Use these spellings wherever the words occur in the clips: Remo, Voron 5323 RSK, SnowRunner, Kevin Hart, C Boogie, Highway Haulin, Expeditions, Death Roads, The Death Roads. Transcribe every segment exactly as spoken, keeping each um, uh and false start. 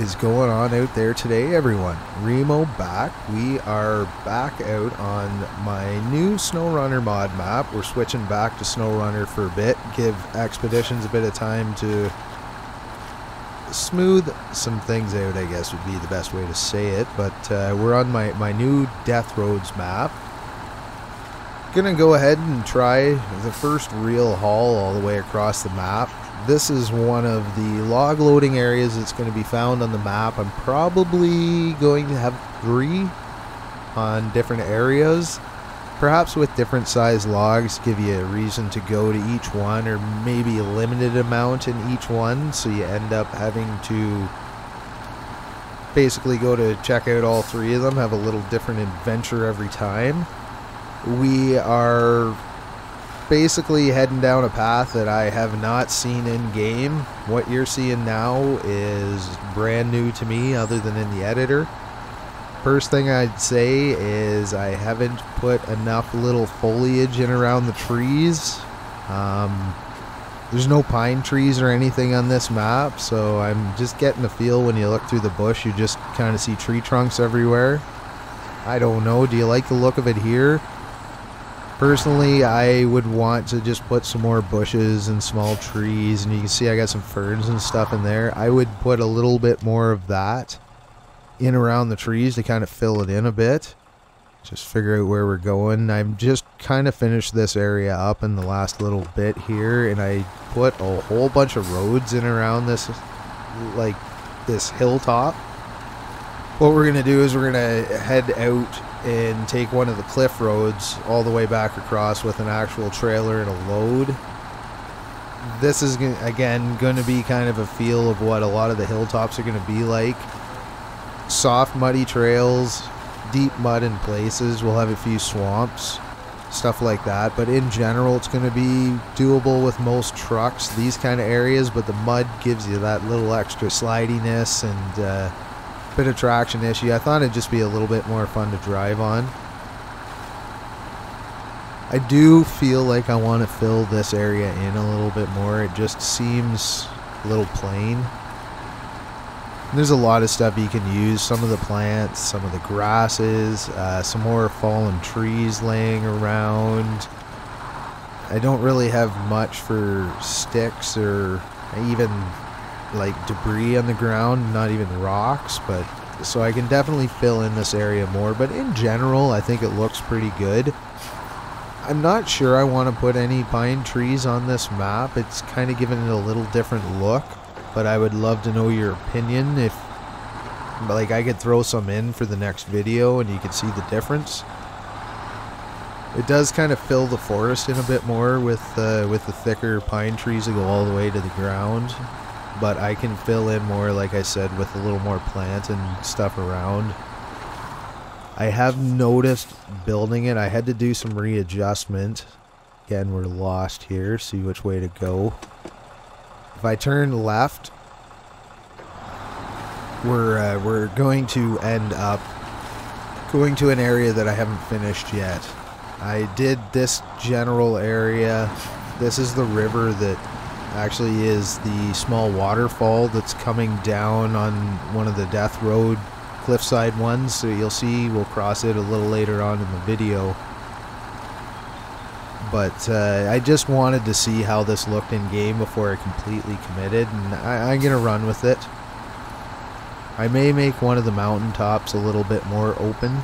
is going on out there today, everyone? Remo back. We are back out on my new SnowRunner mod map. We're switching back to SnowRunner for a bit. Give Expeditions a bit of time to smooth some things out, I guess would be the best way to say it. But uh, we're on my, my new Death Roads map. Gonna go ahead and try the first real haul all the way across the map. This is one of the log loading areas that's going to be found on the map. I'm probably going to have three on different areas, perhaps with different size logs, give you a reason to go to each one, or maybe a limited amount in each one, so you end up having to basically go to check out all three of them, have a little different adventure every time. We are basically heading down a path that I have not seen in game. What you're seeing now is brand new to me, other than in the editor. First thing I'd say is I haven't put enough little foliage in around the trees. Um, there's no pine trees or anything on this map, so I'm just getting a feel. When you look through the bush, you just kind of see tree trunks everywhere. I don't know, do you like the look of it here? Personally, I would want to just put some more bushes and small trees, and you can see I got some ferns and stuff in there. I would put a little bit more of that in around the trees to kind of fill it in a bit. Just figure out where we're going. I'm just kind of finished this area up in the last little bit here, and I put a whole bunch of roads in around this, like this hilltop. What we're going to do is we're going to head out and take one of the cliff roads all the way back across with an actual trailer and a load. This is, again, going to be kind of a feel of what a lot of the hilltops are going to be like. Soft, muddy trails, deep mud in places. We'll have a few swamps, stuff like that. But in general, it's going to be doable with most trucks, these kind of areas. But the mud gives you that little extra slidiness and uh, bit of traction issue. I thought it'd just be a little bit more fun to drive on. I do feel like I want to fill this area in a little bit more. It just seems a little plain. There's a lot of stuff you can use. Some of the plants, some of the grasses, uh, some more fallen trees laying around. I don't really have much for sticks or even like debris on the ground, not even rocks, but so I can definitely fill in this area more. But in general, I think it looks pretty good. I'm not sure I want to put any pine trees on this map. It's kind of giving it a little different look, but I would love to know your opinion. If like I could throw some in for the next video and you could see the difference. It does kind of fill the forest in a bit more with uh, with the thicker pine trees that go all the way to the ground. But I can fill in more, like I said, with a little more plants and stuff around. I have noticed building it, I had to do some readjustment. Again, we're lost here, see which way to go. If I turn left, we're, uh, we're going to end up going to an area that I haven't finished yet. I did this general area. This is the river that actually is the small waterfall that's coming down on one of the Death Road cliffside ones, so you'll see we'll cross it a little later on in the video. But uh, I just wanted to see how this looked in game before I completely committed, and I, I'm gonna run with it. I may make one of the mountaintops a little bit more open.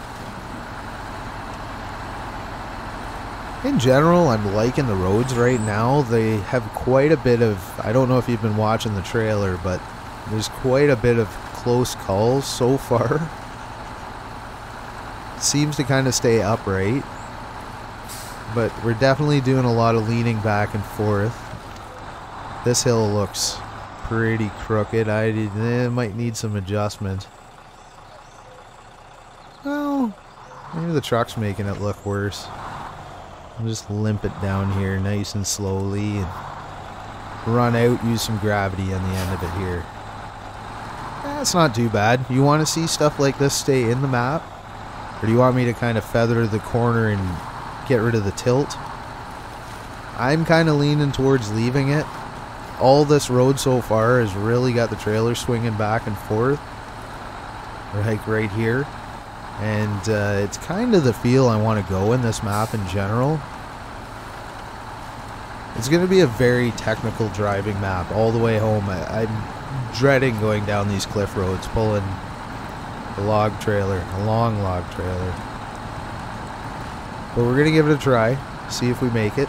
In general, I'm liking the roads right now. They have quite a bit of, I don't know if you've been watching the trailer, but there's quite a bit of close calls so far. Seems to kind of stay upright. But we're definitely doing a lot of leaning back and forth. This hill looks pretty crooked. I eh, might need some adjustment. Well, maybe the truck's making it look worse. I'll just limp it down here nice and slowly and run out, use some gravity on the end of it here. That's not too bad. You want to see stuff like this stay in the map? Or do you want me to kind of feather the corner and get rid of the tilt? I'm kind of leaning towards leaving it. all this road so far has really got the trailer swinging back and forth, right, right here. And uh, it's kind of the feel I want to go in this map in general. It's going to be a very technical driving map all the way home. I, I'm dreading going down these cliff roads, pulling a log trailer, a long log trailer. But we're going to give it a try, see if we make it.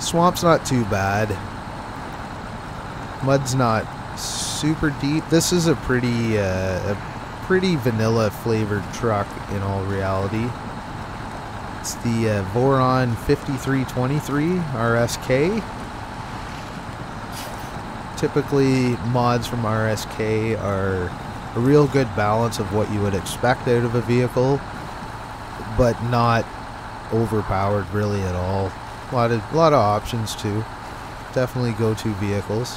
Swamp's not too bad. Mud's not super deep. This is a pretty, uh, a pretty vanilla flavored truck in all reality. It's the uh, Voron fifty-three twenty-three R S K. Typically, mods from R S K are a real good balance of what you would expect out of a vehicle, but not overpowered really at all. A lot of, a lot of options too. Definitely go-to vehicles.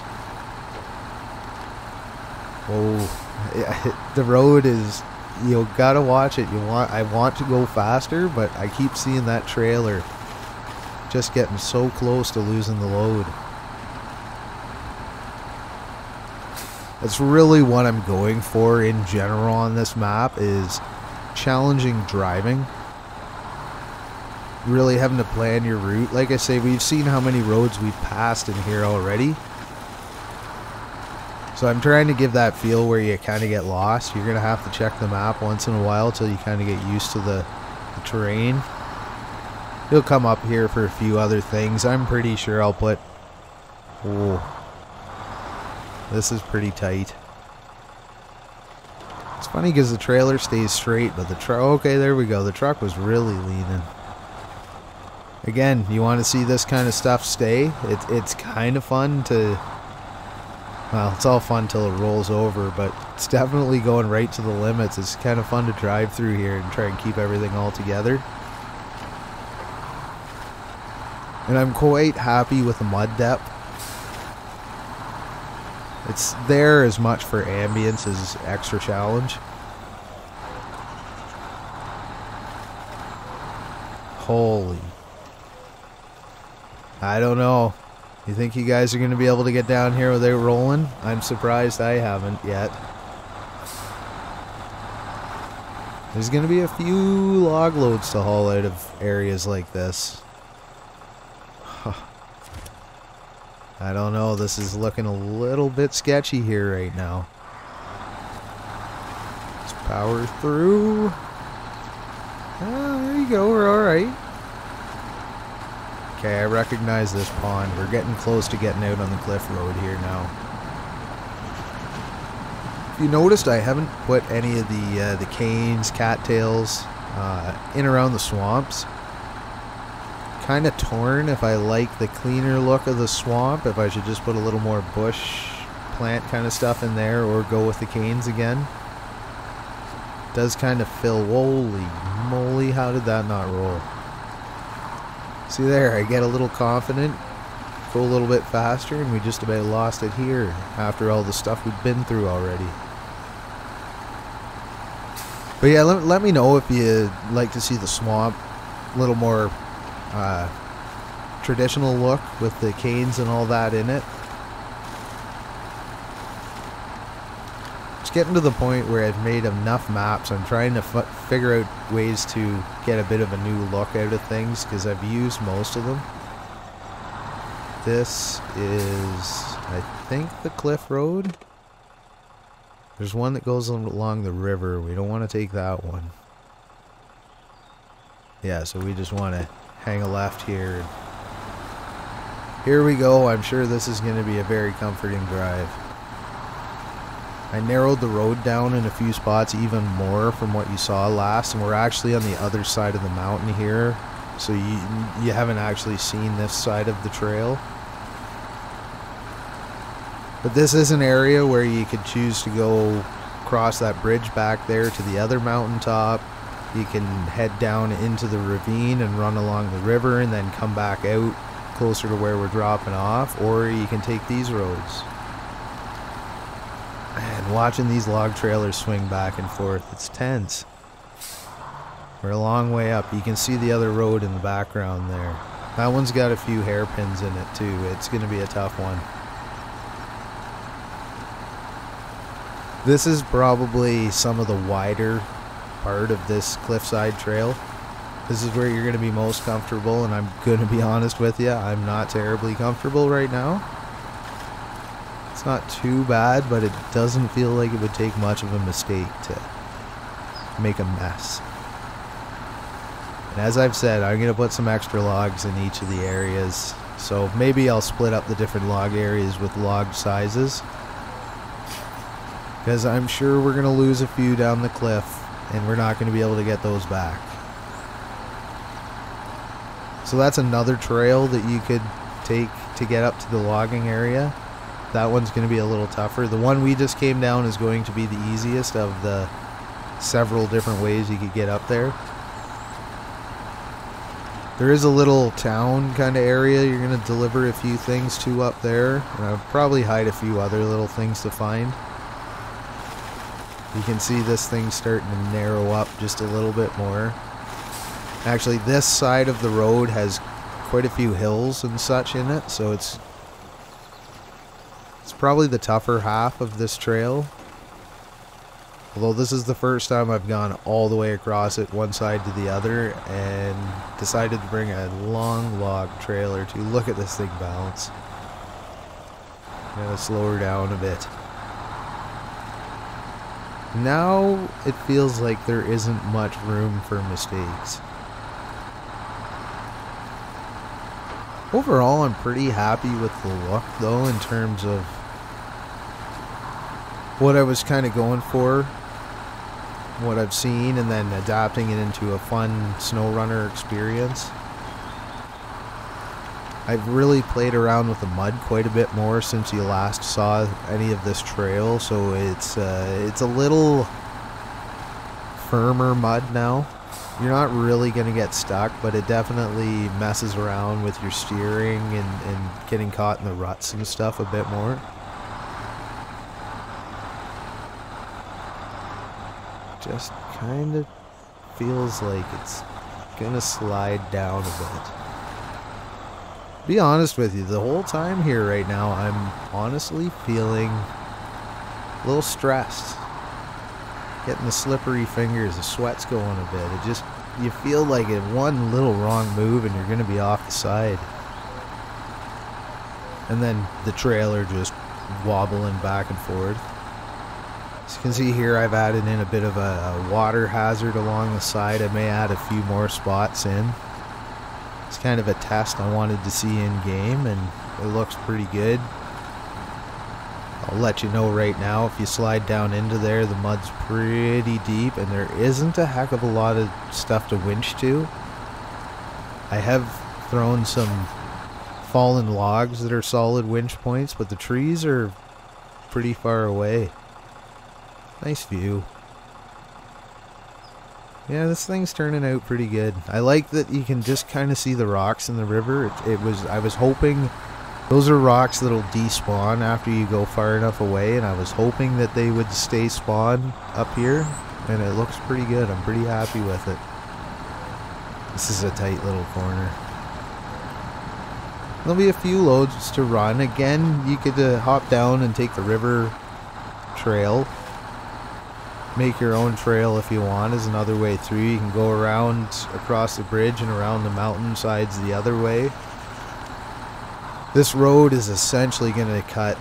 Oh, yeah, the road is... you gotta watch it. You want I want to go faster, but I keep seeing that trailer just getting so close to losing the load. That's really what I'm going for in general on this map, is challenging driving. Really having to plan your route. Like I say, we've seen how many roads we've passed in here already. So I'm trying to give that feel where you kind of get lost. You're going to have to check the map once in a while till you kind of get used to the, the terrain. You'll come up here for a few other things. I'm pretty sure I'll put... oh, this is pretty tight. It's funny because the trailer stays straight, but the truck... okay, there we go. The truck was really leaning. Again, you want to see this kind of stuff stay. It, it's kind of fun to... well, it's all fun till it rolls over, but it's definitely going right to the limits. It's kind of fun to drive through here and try and keep everything all together. And I'm quite happy with the mud depth. It's there as much for ambience as extra challenge. Holy. I don't know. You think you guys are going to be able to get down here without rolling? I'm surprised I haven't yet. There's going to be a few log loads to haul out of areas like this. Huh. I don't know, this is looking a little bit sketchy here right now. Let's power through. Ah, there you go, we're alright. Okay, I recognize this pond. We're getting close to getting out on the cliff road here now. You noticed I haven't put any of the uh, the canes, cattails uh, in around the swamps. Kind of torn if I like the cleaner look of the swamp, if I should just put a little more bush plant kind of stuff in there or go with the canes again. Does kind of fill. Holy moly, how did that not roll? See there, I get a little confident, go a little bit faster, and we just about lost it here after all the stuff we've been through already. But yeah, let, let me know if you like to see the swamp a little more uh, traditional look with the canes and all that in it. It's getting to the point where I've made enough maps. I'm trying to f figure out ways to get a bit of a new look out of things, because I've used most of them. This is, I think, the cliff road. There's one that goes along the river. We don't want to take that one. Yeah, so we just want to hang a left here. Here we go. I'm sure this is going to be a very comforting drive. I narrowed the road down in a few spots even more from what you saw last, and we're actually on the other side of the mountain here, so you, you haven't actually seen this side of the trail. But this is an area where you could choose to go across that bridge back there to the other mountaintop. You can head down into the ravine and run along the river and then come back out closer to where we're dropping off, or you can take these roads. And watching these log trailers swing back and forth, it's tense. We're a long way up. You can see the other road in the background there. That one's got a few hairpins in it too. It's going to be a tough one. This is probably some of the wider part of this cliffside trail. This is where you're going to be most comfortable, and I'm going to be honest with you, I'm not terribly comfortable right now. It's not too bad, but it doesn't feel like it would take much of a mistake to make a mess. And as I've said, I'm going to put some extra logs in each of the areas, so maybe I'll split up the different log areas with log sizes, because I'm sure we're going to lose a few down the cliff, and we're not going to be able to get those back. So that's another trail that you could take to get up to the logging area. That one's going to be a little tougher. The one we just came down is going to be the easiest of the several different ways you could get up there. There is a little town kind of area you're going to deliver a few things to up there, and I'll probably hide a few other little things to find. You can see this thing starting to narrow up just a little bit more. Actually, this side of the road has quite a few hills and such in it, so it's it's probably the tougher half of this trail. Although this is the first time I've gone all the way across it, one side to the other, and decided to bring a long log trailer to look at this thing bounce. Gotta slow her down a bit. Now it feels like there isn't much room for mistakes. Overall, I'm pretty happy with the look, though, in terms of what I was kind of going for, what I've seen, and then adapting it into a fun SnowRunner experience. I've really played around with the mud quite a bit more since you last saw any of this trail, so it's uh, it's a little firmer mud now. You're not really going to get stuck, but it definitely messes around with your steering and, and getting caught in the ruts and stuff a bit more. Just kind of feels like it's going to slide down a bit. Be honest with you, the whole time here right now, I'm honestly feeling a little stressed. Getting the slippery fingers, the sweat's going a bit. It just, you feel like it one little wrong move and you're going to be off the side. And then the trailer just wobbling back and forth. As you can see here, I've added in a bit of a water hazard along the side. I may add a few more spots in. It's kind of a test I wanted to see in game, and it looks pretty good. I'll let you know right now, if you slide down into there, the mud's pretty deep and there isn't a heck of a lot of stuff to winch to. I have thrown some fallen logs that are solid winch points, but the trees are pretty far away. Nice view. Yeah, this thing's turning out pretty good. I like that you can just kind of see the rocks in the river. It, it was, I was hoping... Those are rocks that'll despawn after you go far enough away, and I was hoping that they would stay spawned up here, and it looks pretty good. I'm pretty happy with it. This is a tight little corner. There'll be a few loads to run. Again, you could uh, hop down and take the river trail. Make your own trail if you want is another way through. You can go around across the bridge and around the mountain sides the other way. This road is essentially going to cut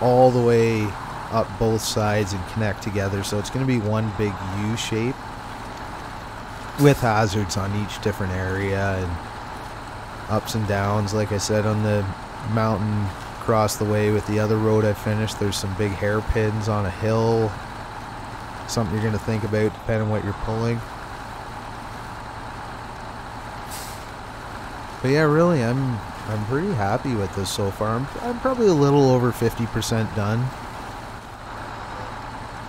all the way up both sides and connect together, so it's going to be one big U shape with hazards on each different area and ups and downs. Like I said, on the mountain across the way with the other road I finished, there's some big hairpins on a hill, something you're going to think about depending on what you're pulling. But yeah, really, I'm I'm pretty happy with this so far. I'm, I'm probably a little over fifty percent done.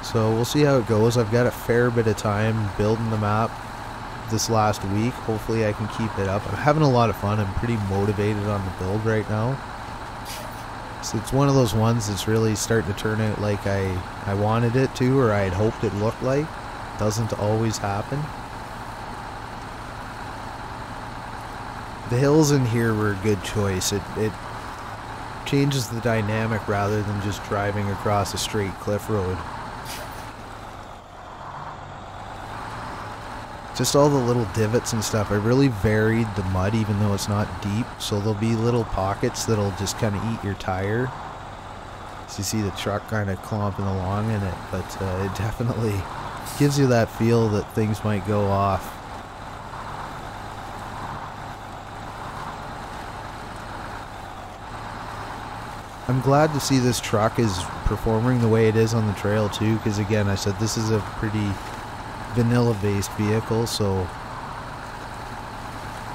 So we'll see how it goes. I've got a fair bit of time building the map this last week. Hopefully I can keep it up. I'm having a lot of fun. I'm pretty motivated on the build right now. So it's one of those ones that's really starting to turn out like I, I wanted it to, or I had hoped it looked like. Doesn't always happen. The hills in here were a good choice. It, it changes the dynamic rather than just driving across a straight cliff road. Just all the little divots and stuff. I really varied the mud, even though it's not deep. So there'll be little pockets that'll just kind of eat your tire. So you see the truck kind of clomping along in it, but uh, it definitely gives you that feel that things might go off. I'm glad to see this truck is performing the way it is on the trail too, because again, I said this is a pretty vanilla-based vehicle, so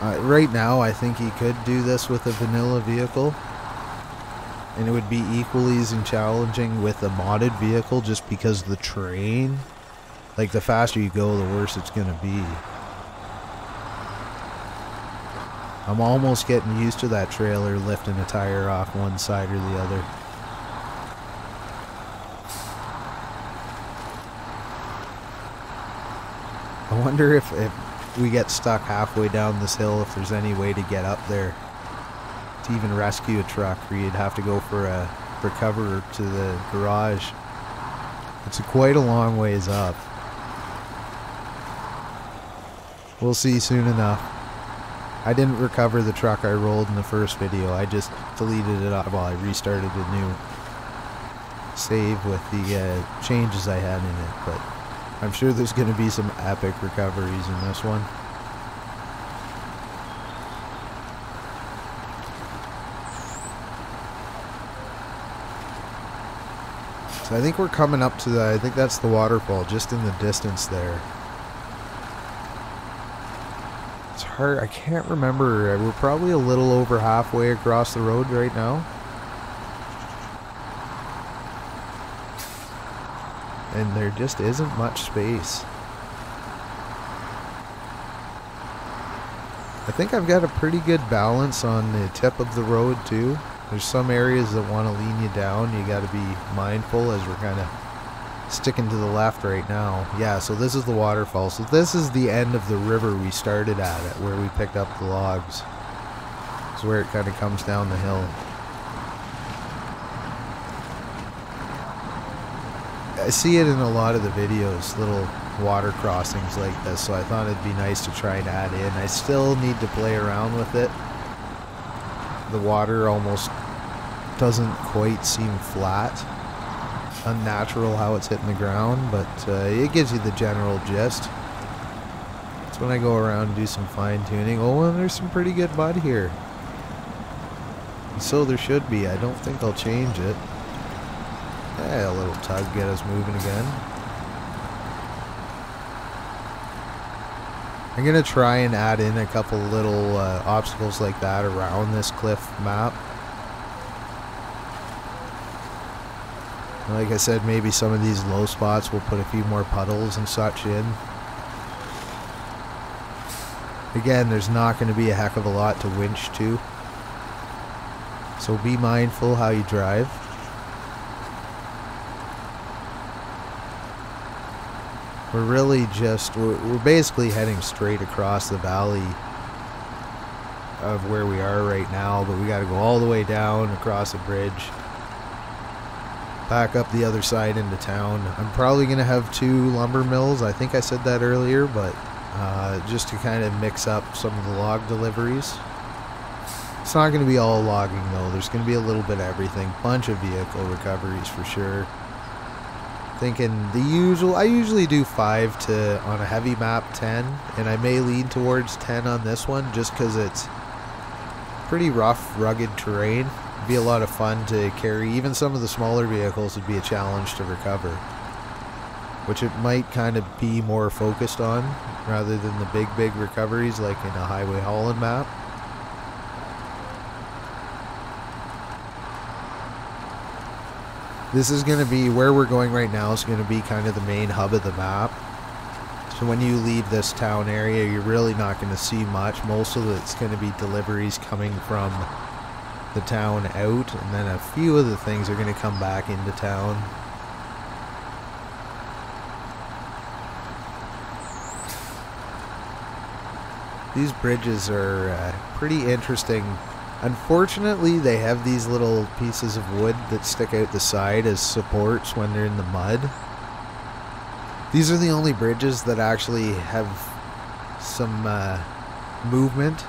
uh, right now I think he could do this with a vanilla vehicle, and it would be equally as challenging with a modded vehicle, just because the terrain, like the faster you go, the worse it's gonna be. I'm almost getting used to that trailer lifting a tire off one side or the other. I wonder if, if we get stuck halfway down this hill, if there's any way to get up there to even rescue a truck, or you'd have to go for a for cover to the garage. It's quite a long ways up. We'll see soon enough. I didn't recover the truck I rolled in the first video. I just deleted it off while I restarted a new save with the uh, changes I had in it, but I'm sure there's going to be some epic recoveries in this one. So I think we're coming up to the, I think that's the waterfall just in the distance there. I can't remember. We're probably a little over halfway across the road right now. And there just isn't much space. I think I've got a pretty good balance on the tip of the road too. There's some areas that want to lean you down. You got to be mindful as we're kind of sticking to the left right now. Yeah, so this is the waterfall. So this is the end of the river we started at, it where we picked up the logs. It's where it kind of comes down the hill. I see it in a lot of the videos, little water crossings like this, so I thought it'd be nice to try and add in. I still need to play around with it. The water almost doesn't quite seem flat. Unnatural how it's hitting the ground, but uh, it gives you the general gist. That's when I go around and do some fine tuning. Oh, and there's some pretty good mud here. And so there should be. I don't think I'll change it. Eh, a little tug get us moving again. I'm gonna try and add in a couple little uh, obstacles like that around this cliff map. Like I said, maybe some of these low spots we'll put a few more puddles and such in. Again, there's not going to be a heck of a lot to winch to, so be mindful how you drive. We're really just, we're, we're basically heading straight across the valley of where we are right now, but we got to go all the way down across the bridge, back up the other side into town. I'm probably going to have two lumber mills. I think I said that earlier, but uh, just to kind of mix up some of the log deliveries. It's not going to be all logging though. There's going to be a little bit of everything. Bunch of vehicle recoveries for sure. Thinking the usual, I usually do five to, on a heavy map, ten, and I may lean towards ten on this one just because it's pretty rough, rugged terrain. Be a lot of fun to carry. Even some of the smaller vehicles would be a challenge to recover, which it might kind of be more focused on rather than the big big recoveries like in a Highway Haulin map. This is going to be where we're going right now, is going to be kind of the main hub of the map. So when you leave this town area, you're really not going to see much. Most of it's going to be deliveries coming from the town out, and then a few of the things are going to come back into town. These bridges are uh, pretty interesting. Unfortunately, they have these little pieces of wood that stick out the side as supports when they're in the mud. These are the only bridges that actually have some uh, movement.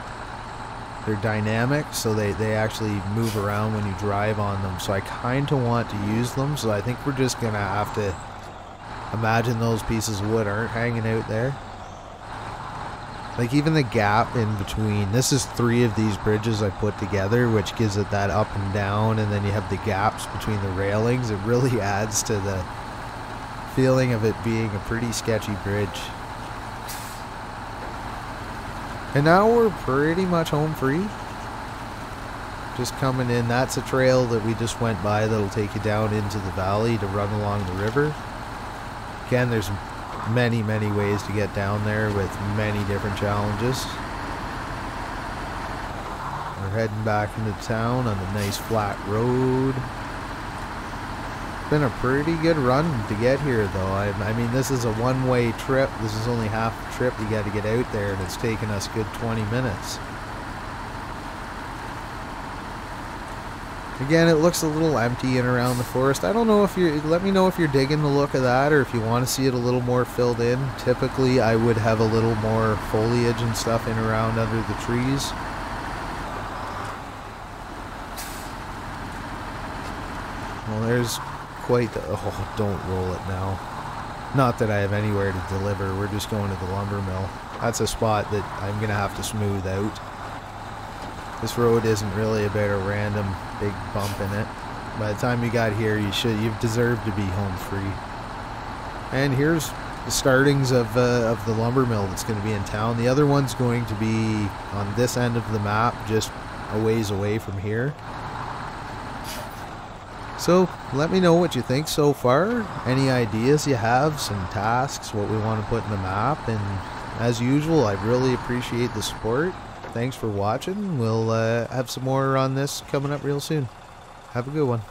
They're dynamic, so they, they actually move around when you drive on them. So I kind of want to use them, so I think we're just going to have to imagine those pieces of wood aren't hanging out there. Like even the gap in between, this is three of these bridges I put together, which gives it that up and down, and then you have the gaps between the railings. It really adds to the feeling of it being a pretty sketchy bridge. And now we're pretty much home free. Just coming in, that's a trail that we just went by that'll take you down into the valley to run along the river. Again, there's many, many ways to get down there with many different challenges. We're heading back into town on the nice flat road. Been a pretty good run to get here though. I, I mean, this is a one-way trip. This is only half the trip. You got to get out there, and it's taken us a good twenty minutes. Again, it looks a little empty in around the forest. I don't know if you're, let me know if you're digging the look of that, or if you want to see it a little more filled in. Typically, I would have a little more foliage and stuff in around under the trees. Well, there's quite the, oh, don't roll it now. Not that I have anywhere to deliver. We're just going to the lumber mill. That's a spot that I'm gonna have to smooth out. This road isn't really about a random big bump in it. By the time you got here, you should, you've deserved to be home free. And here's the startings of uh, of the lumber mill that's going to be in town. The other one's going to be on this end of the map, just a ways away from here. So let me know what you think so far, any ideas you have, some tasks, what we want to put in the map, and as usual, I really appreciate the support. Thanks for watching. We'll uh, have some more on this coming up real soon. Have a good one.